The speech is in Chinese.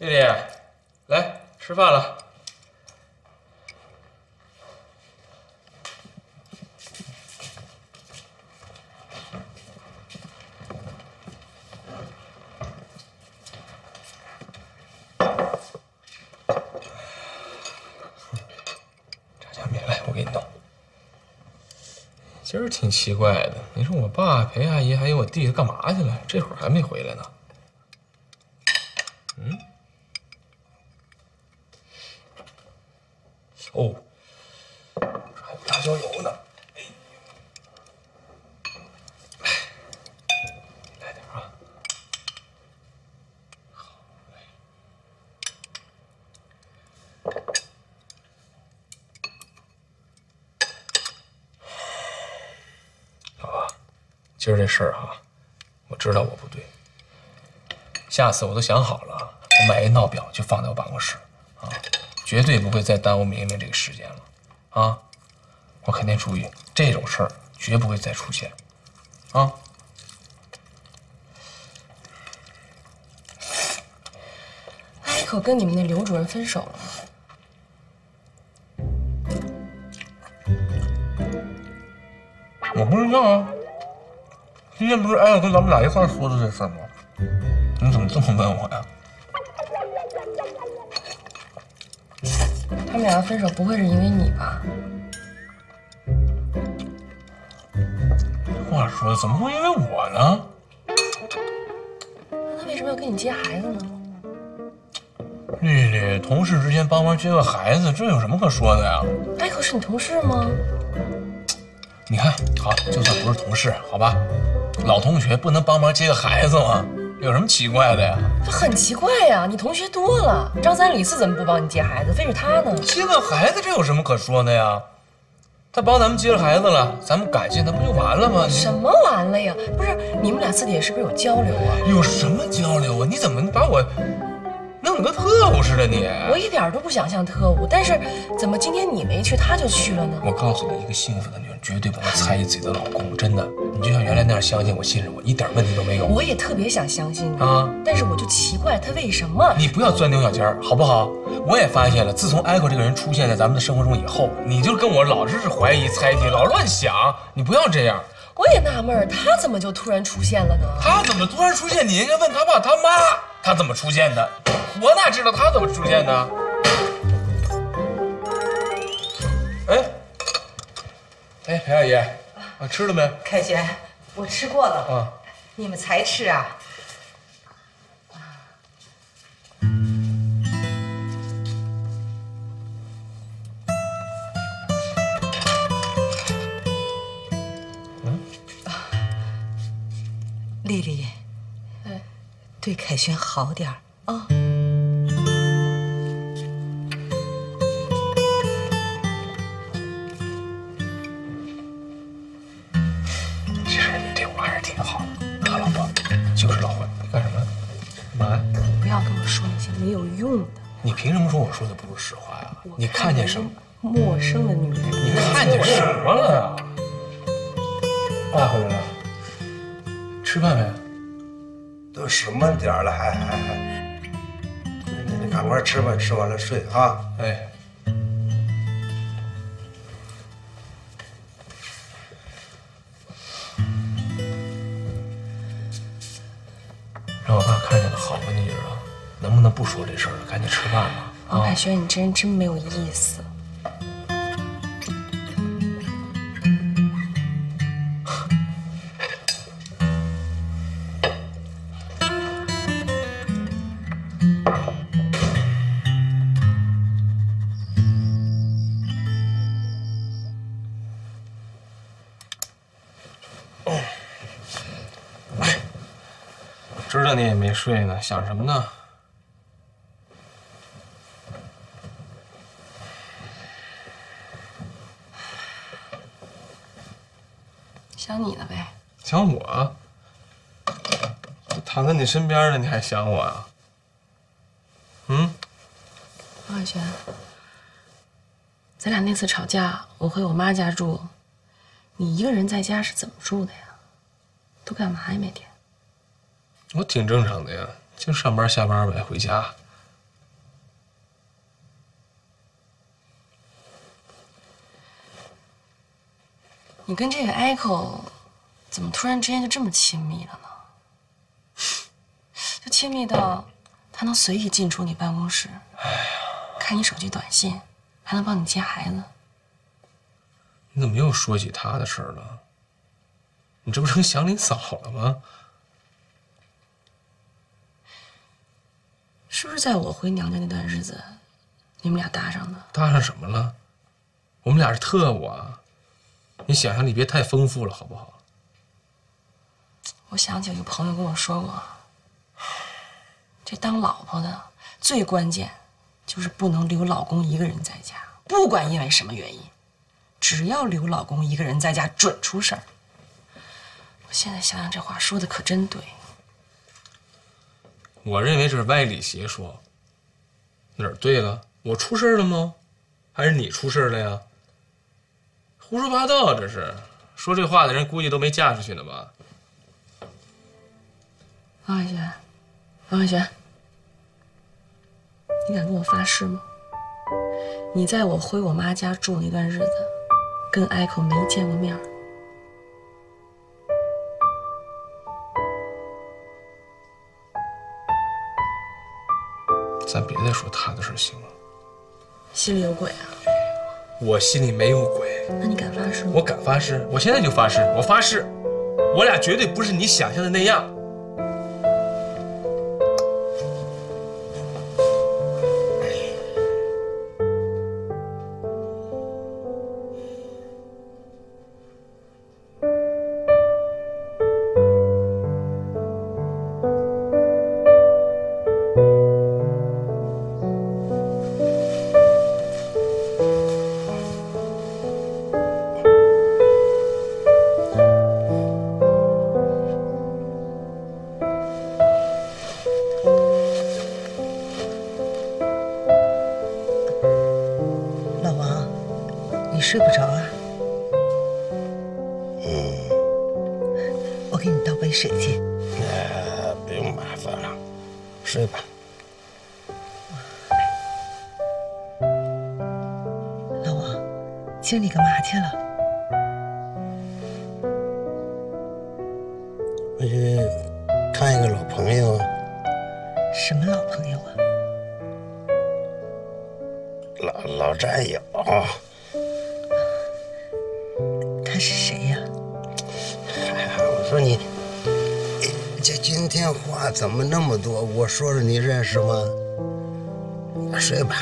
弟弟，来吃饭了。炸酱面来，我给你弄。今儿挺奇怪的，你说我爸陪阿姨还有我弟弟干嘛去了？这会儿还没回来呢。 哦，这还有辣椒油呢，来点啊！好嘞，老婆，今儿这事儿啊，我知道我不对，下次我都想好了，我买一闹表就放在我办公室啊。 绝对不会再耽误明明这个时间了，啊！我肯定注意这种事儿绝不会再出现，啊！哎，可跟你们那刘主任分手了。我不知道啊，今天不是艾跟咱们俩一块说的这事吗？你怎么这么问我呀？ 他们两个分手不会是因为你吧？这话说的怎么会因为我呢？那他为什么要跟你接孩子呢？丽丽，同事之间帮忙接个孩子，这有什么可说的呀？哎，可是你同事吗？你看，好，就算不是同事，好吧，老同学不能帮忙接个孩子吗？ 有什么奇怪的呀？这很奇怪呀！你同学多了，张三李四怎么不帮你接孩子，非是他呢？接个孩子这有什么可说的呀？他帮咱们接了孩子了，咱们感谢他不就完了吗？什么完了呀？不是你们俩私底下是不是有交流啊？有什么交流啊？你怎么把我弄得跟特务似的？你我一点都不想像特务，但是怎么今天你没去，他就去了呢？我告诉你，一个幸福的女人绝对不能猜疑自己的老公，真的。 你就像原来那样相信我、信任我，一点问题都没有。我也特别想相信你啊，但是我就奇怪他为什么……你不要钻牛角尖儿，好不好？我也发现了，自从Echo这个人出现在咱们的生活中以后，你就跟我老是怀疑、猜忌，老乱想。你不要这样。我也纳闷，他怎么就突然出现了呢？他怎么突然出现？你应该问他爸、他妈，他怎么出现的？我哪知道他怎么出现的？哎，哎，裴阿姨。 啊，吃了没？凯旋，我吃过了。啊，你们才吃啊？嗯，丽丽，哎，对凯旋好点儿啊。 你凭什么说我说的不是实话呀？你看见什么？陌生的女人。你看见什么了呀？爸回来了，吃饭没？都什么点儿了，还……你赶快吃吧，吃完了睡啊！哎。 不说这事儿了，赶紧吃饭吧。王凯旋，你这人真没有意思。知道你也没睡呢，想什么呢？ 想你呢呗，想我？躺在你身边呢，你还想我啊？嗯，王海泉，咱俩那次吵架，我回我妈家住，你一个人在家是怎么住的呀？都干嘛呀每天？我挺正常的呀，就上班下班呗，回家，你跟这个 Echo 怎么突然之间就这么亲密了呢？就亲密到他能随意进出你办公室，看你手机短信，还能帮你接孩子。你怎么又说起他的事儿了？你这不成祥林嫂了吗？是不是在我回娘家那段日子，你们俩搭上的？搭上什么了？我们俩是特务啊！你想象力别太丰富了，好不好？我想起有个朋友跟我说过，这当老婆的最关键就是不能留老公一个人在家，不管因为什么原因，只要留老公一个人在家，准出事儿。我现在想想，这话说的可真对。我认为这是歪理邪说。哪儿对了？我出事了吗？还是你出事了呀？胡说八道！这是说这话的人估计都没嫁出去呢吧？王海泉，王海泉，你敢跟我发誓吗？你在我回我妈家住那段日子，跟艾蔻没见过面。 咱别再说他的事行吗？心里有鬼啊！我心里没有鬼。那你敢发誓吗？我敢发誓，我现在就发誓，我发誓，我俩绝对不是你想象的那样。睡不着啊？我给你倒杯水去。不用麻烦了，睡吧。老王，今儿你干嘛去了？我去看一个老朋友啊。什么老朋友啊？老战友。 是谁呀？我说你，这今天话怎么那么多？我说了你认识吗？睡吧。